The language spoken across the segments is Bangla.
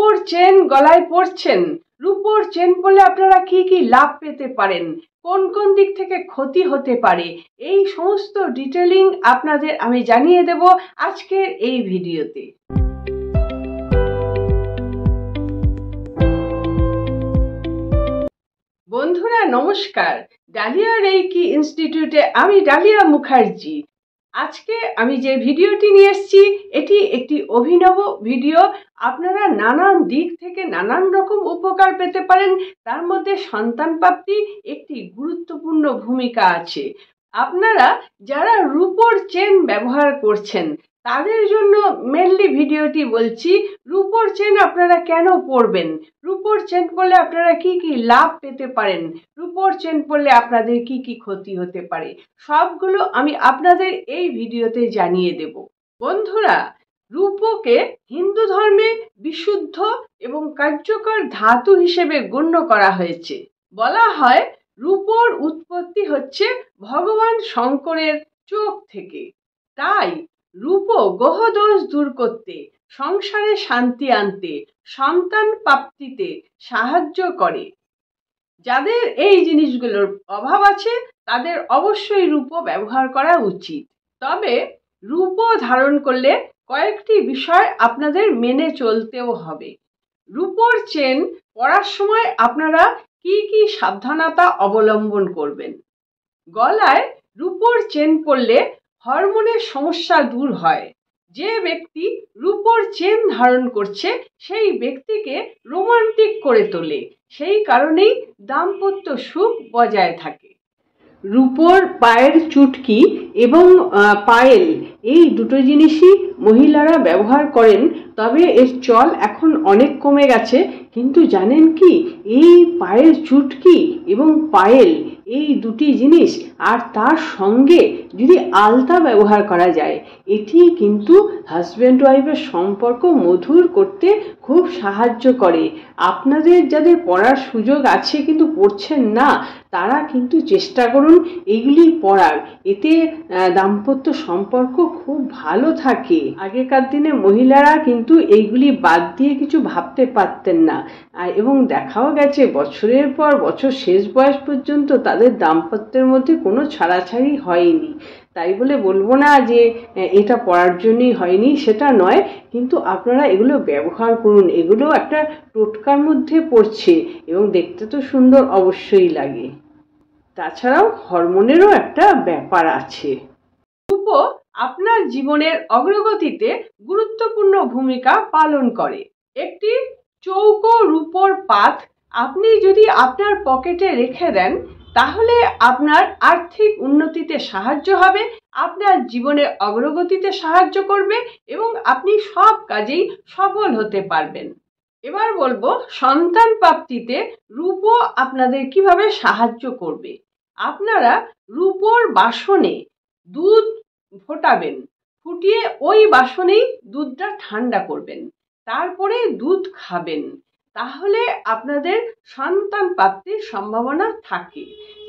রূপোর চেন গলায় পরছেন, রূপোর চেন পরলে আপনারা কি কি লাভ পেতে পারেন, কোন কোন দিক থেকে ক্ষতি হতে পারে, এই সমস্ত ডিটেলিং আপনাদের আমি জানিয়ে দেব আজকের এই ভিডিওতে। বন্ধুরা নমস্কার, ডালিয়া রেইকি ইনস্টিটিউটে আমি ডালিয়া মুখার্জি। আজকে আমি যে ভিডিওটি নিয়ে এসেছি এটি একটি অভিনব ভিডিও। আপনারা নানান দিক থেকে নানান রকম উপকার পেতে পারেন, তার মধ্যে সন্তান প্রাপ্তি একটি গুরুত্বপূর্ণ ভূমিকা আছে। আপনারা যারা রূপোর চেন ব্যবহার করছেন তাদের জন্য মেনলি ভিডিওটি বলছি, রূপোর চেন আপনারা কেন পরবেন, রূপোর চেন পরলে আপনারা কি কি লাভ পেতে পারেন, রূপোর চেন পরলে আপনাদের কি কি ক্ষতি হতে পারে, সবগুলো আমি আপনাদের এই ভিডিওতে জানিয়ে দেব। বন্ধুরা রূপোকে হিন্দু ধর্মে বিশুদ্ধ এবং কার্যকর ধাতু হিসেবে গণ্য করা হয়েছে। বলা হয় রূপোর উৎপত্তি হচ্ছে ভগবান শঙ্করের চোখ থেকে। তাই রূপো গ্রহদোষ দূর করতে, সংসারে শান্তি আনতে, সন্তান প্রাপ্তিতে সাহায্য করে। যাদের এই জিনিসগুলোর অভাব আছে তাদের অবশ্যই রূপো ব্যবহার করা উচিত। তবে রূপো ধারণ করলে কয়েকটি বিষয় আপনাদের মেনে চলতেও হবে। রূপোর চেন পরার সময় আপনারা কি কি সাবধানতা অবলম্বন করবেন? গলায় রূপোর চেন পরলে হরমোনের সমস্যা দূর হয়। যে ব্যক্তি রূপোর চেন ধারণ করছে সেই ব্যক্তিকে রোমান্টিক করে তোলে, সেই কারণেই দাম্পত্য সুখ বজায় থাকে। রূপোর পায়ের চুটকি এবং পায়েল এই দুটো জিনিসই মহিলারা ব্যবহার করেন, তবে এর চল এখন অনেক কমে গেছে। কিন্তু জানেন কি, এই পায়ের চুটকি এবং পায়েল এই দুটি জিনিস আর তার সঙ্গে যদি আলতা ব্যবহার করা যায়, এটি কিন্তু হাজব্যান্ড ওয়াইফের সম্পর্ক মধুর করতে খুব সাহায্য করে। আপনাদের যাদের পড়ার সুযোগ আছে কিন্তু পড়ছেন না, তারা কিন্তু চেষ্টা করুন এগুলি পড়ার, এতে দাম্পত্য সম্পর্ক খুব ভালো থাকে। আগেকার দিনে মহিলারা কিন্তু এইগুলি বাদ দিয়ে কিছু ভাবতে পারতেন না, এবং দেখাও গেছে বছরের পর বছর শেষ বয়স পর্যন্ত তাদের দাম্পত্যের মধ্যে কোনো ছাড়াছাড়ি হয়নি। তাই বলে বলবো না যে এটা পড়ার জন্যই হয়নি, সেটা নয়, কিন্তু আপনারা এগুলো ব্যবহার করুন। এগুলো একটা টোটকার মধ্যে পড়ছে এবং দেখতে তো সুন্দর অবশ্যই লাগে। তাছাড়াও হরমোনেরও একটা ব্যাপার আছে। রূপো আপনার জীবনের অগ্রগতিতে গুরুত্বপূর্ণ ভূমিকা পালন করে। একটি চৌকো রূপোর পাত আপনি যদি আপনার পকেটে রেখে দেন তাহলে আপনার আর্থিক উন্নতিতে সাহায্য হবে, আপনার জীবনের অগ্রগতিতে সাহায্য করবে এবং আপনি সব কাজেই সফল হতে পারবেন। এবার বলবো সন্তান প্রাপ্তিতে রূপো আপনাদের কিভাবে সাহায্য করবে। আপনারা রূপোর বাসনে দুধ ফোটাবেন, ফুটিয়ে ওই বাসনেই দুধটা ঠান্ডা করবেন, তারপরে দুধ খাবেন, তাহলে আপনাদের সন্তান প্রাপ্তির সম্ভাবনা থাকে।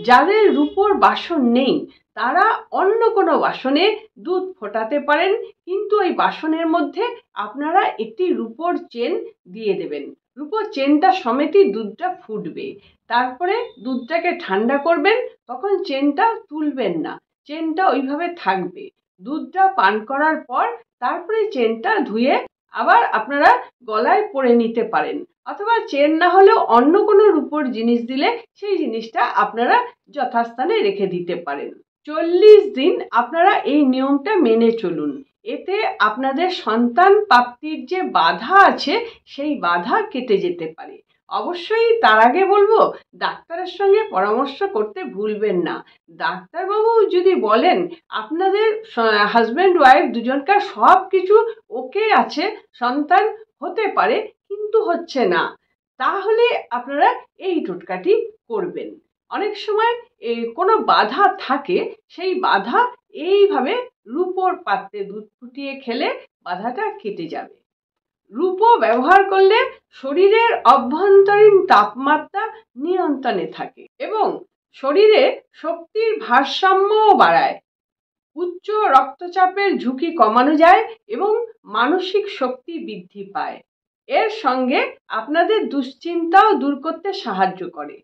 যাদের রূপোর বাসন নেই তারা অন্য কোনো বাসনে দুধ ফোটাতে পারেন, কিন্তু ওই বাসনের মধ্যে আপনারা একটি রূপোর চেন দিয়ে দেবেন। রূপোর চেনটা সমেতই দুধটা ফুটবে, তারপরে দুধটাকে ঠান্ডা করবেন, তখন চেনটা তুলবেন না, চেনটা ওইভাবে থাকবে। দুধটা পান করার পর তারপরে চেনটা ধুয়ে আবার আপনারা গলায় পরে নিতে পারেন, অথবা চেন না হলেও অন্য কোনো রূপোর জিনিস দিলে সেই জিনিসটা আপনারা যথাস্থানে রেখে দিতে পারেন। 40 দিন আপনারা এই নিয়মটা মেনে চলুন, এতে আপনাদের সন্তান প্রাপ্তির যে বাধা আছে সেই বাধা কেটে যেতে পারে। অবশ্যই তার আগে বলবো ডাক্তারের সঙ্গে পরামর্শ করতে ভুলবেন না। ডাক্তারবাবু যদি বলেন আপনাদের হাজব্যান্ড ওয়াইফ দুজনকার সব কিছু ওকে আছে, সন্তান হতে পারে কিন্তু হচ্ছে না, তাহলে আপনারা এই টোটকাটি করবেন। অনেক সময় কোনো বাধা থাকে, সেই বাধা এইভাবে রূপোর পাত্রে দুধ ফুটিয়ে খেলে বাধাটা কেটে যাবে। রূপো ব্যবহার করলে শরীরের অভ্যন্তরীণ তাপমাত্রা নিয়ন্ত্রণে থাকে এবং শরীরে শক্তির ভারসাম্যও বাড়ায়। উচ্চ রক্তচাপের ঝুঁকি কমানো যায় এবং মানসিক শক্তি বৃদ্ধি পায়। এর সঙ্গে আপনাদের দুশ্চিন্তাও দূর করতে সাহায্য করে।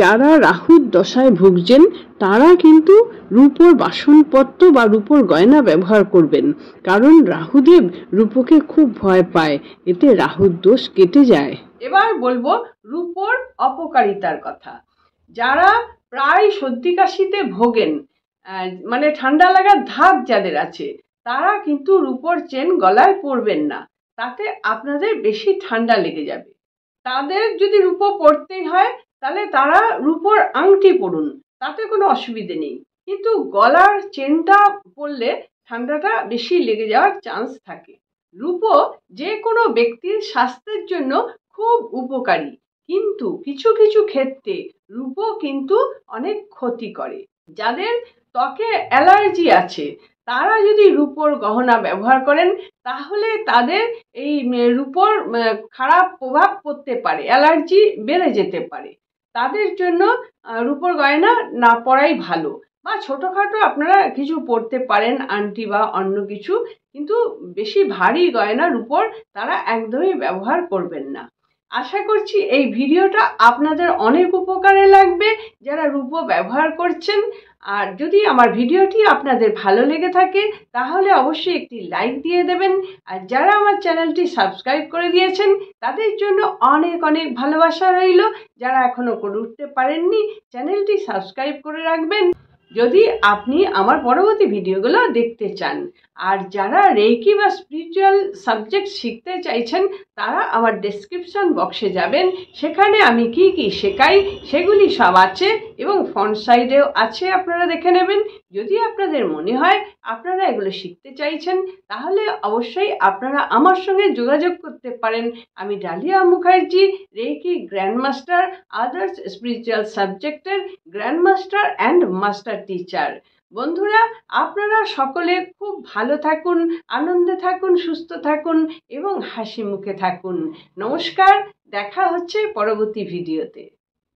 যারা রাহুর দশায় ভুগছেন তারা কিন্তু রূপোর বাসনপত্র বা রূপোর গয়না ব্যবহার করবেন, কারণ রাহুদেব রূপোকে খুব ভয় পায়, এতে রাহুর দোষ কেটে যায়। এবার বলবো রূপোর অপকারিতার কথা। যারা প্রায় সর্দি কাশিতে ভোগেন, মানে ঠান্ডা লাগার ধাক যাদের আছে, তারা কিন্তু রূপোর চেন গলায় পরবেন না, তাতে আপনাদের বেশি ঠান্ডা লেগে যাবে। তাদের যদি রূপো পরতেই হয় তাহলে তারা রূপোর আংটি পরুন, তাতে কোনো অসুবিধে নেই, কিন্তু গলার চেনটা পরলে ঠান্ডাটা বেশি লেগে যাওয়ার চান্স থাকে। রূপো যে কোনো ব্যক্তির স্বাস্থ্যের জন্য খুব উপকারী, কিন্তু কিছু কিছু ক্ষেত্রে রূপো কিন্তু অনেক ক্ষতি করে। যাদের ত্বকে অ্যালার্জি আছে তারা যদি রূপোর গহনা ব্যবহার করেন তাহলে তাদের এই রূপোর খারাপ প্রভাব পড়তে পারে, অ্যালার্জি বেড়ে যেতে পারে। তাদের জন্য রূপোর গয়না না পরাই ভালো, বা ছোটোখাটো আপনারা কিছু পরতে পারেন, আংটি বা অন্য কিছু, কিন্তু বেশি ভারী গয়নার উপর তারা একদমই ব্যবহার করবেন না। আশা করছি এই ভিডিওটা আপনাদের অনেক উপকারে লাগবে যারা রূপো ব্যবহার করছেন। আর যদি আমার ভিডিওটি আপনাদের ভালো লেগে থাকে তাহলে অবশ্যই একটি লাইক দিয়ে দেবেন, আর যারা আমার চ্যানেলটি সাবস্ক্রাইব করে দিয়েছেন তাদের জন্য অনেক অনেক ভালোবাসা রইল। যারা এখনও করে উঠতে পারেননি চ্যানেলটি সাবস্ক্রাইব করে রাখবেন যদি আপনি আমার পরবর্তী ভিডিওগুলো দেখতে চান। আর যারা রেকি বা স্পিরিচুয়াল সাবজেক্ট শিখতে চাইছেন তারা আমার ডেসক্রিপশন বক্সে যাবেন, সেখানে আমি কি কি শেখাই সেগুলি সব আছে, এবং ফ্রন্ট সাইডেও আছে, আপনারা দেখে নেবেন। যদি আপনাদের মনে হয় আপনারা এগুলো শিখতে চাইছেন তাহলে অবশ্যই আপনারা আমার সঙ্গে যোগাযোগ করতে পারেন। আমি Dalia Mukherjee, reiki grandmaster, others spiritual সাবজেক্টের গ্র্যান্ডমাস্টার অ্যান্ড মাস্টার টিচার। বন্ধুরা, আপনারা সকলে খুব ভালো থাকুন, আনন্দে থাকুন, সুস্থ থাকুন এবং হাসি মুখে থাকুন। নমস্কার, দেখা হচ্ছে পরবর্তী ভিডিওতে।